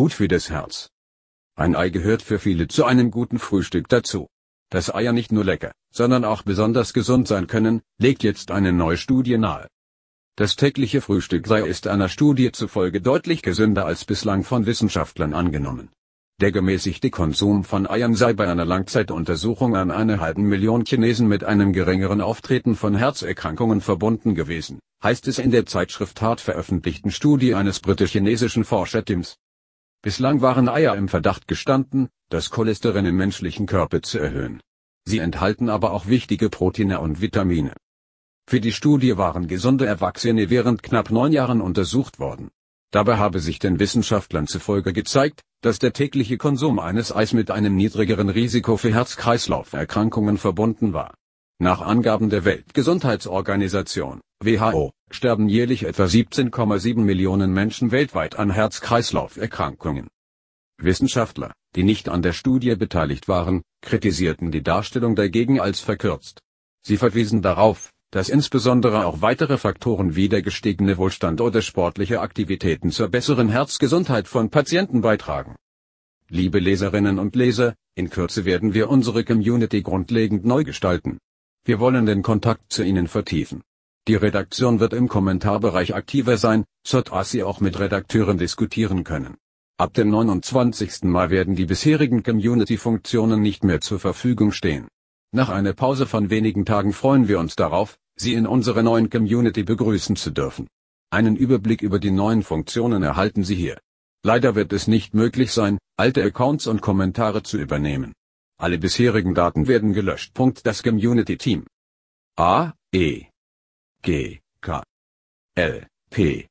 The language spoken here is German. gut für das Herz. Ein Ei gehört für viele zu einem guten Frühstück dazu. Dass Eier nicht nur lecker, sondern auch besonders gesund sein können, legt jetzt eine neue Studie nahe. Das tägliche Frühstück sei ist einer Studie zufolge deutlich gesünder als bislang von Wissenschaftlern angenommen. Der gemäßigte Konsum von Eiern sei bei einer Langzeituntersuchung an einer halben Million Chinesen mit einem geringeren Auftreten von Herzerkrankungen verbunden gewesen, heißt es in der Zeitschrift Heart veröffentlichten Studie eines britisch-chinesischen Forscherteams. Bislang waren Eier im Verdacht gestanden, das Cholesterin im menschlichen Körper zu erhöhen. Sie enthalten aber auch wichtige Proteine und Vitamine. Für die Studie waren gesunde Erwachsene während knapp 9 Jahren untersucht worden. Dabei habe sich den Wissenschaftlern zufolge gezeigt, dass der tägliche Konsum eines Eis mit einem niedrigeren Risiko für Herz-Kreislauf-Erkrankungen verbunden war. Nach Angaben der Weltgesundheitsorganisation, WHO, sterben jährlich etwa 17,7 Millionen Menschen weltweit an Herz-Kreislauf-Erkrankungen. Wissenschaftler, die nicht an der Studie beteiligt waren, kritisierten die Darstellung dagegen als verkürzt. Sie verwiesen darauf, dass insbesondere auch weitere Faktoren wie der gestiegene Wohlstand oder sportliche Aktivitäten zur besseren Herzgesundheit von Patienten beitragen. Liebe Leserinnen und Leser, in Kürze werden wir unsere Community grundlegend neu gestalten. Wir wollen den Kontakt zu Ihnen vertiefen. Die Redaktion wird im Kommentarbereich aktiver sein, sodass Sie auch mit Redakteuren diskutieren können. Ab dem 29. Mai werden die bisherigen Community-Funktionen nicht mehr zur Verfügung stehen. Nach einer Pause von wenigen Tagen freuen wir uns darauf, Sie in unserer neuen Community begrüßen zu dürfen. Einen Überblick über die neuen Funktionen erhalten Sie hier. Leider wird es nicht möglich sein, alte Accounts und Kommentare zu übernehmen. Alle bisherigen Daten werden gelöscht. Das Community-Team A, E, G, K, L, P.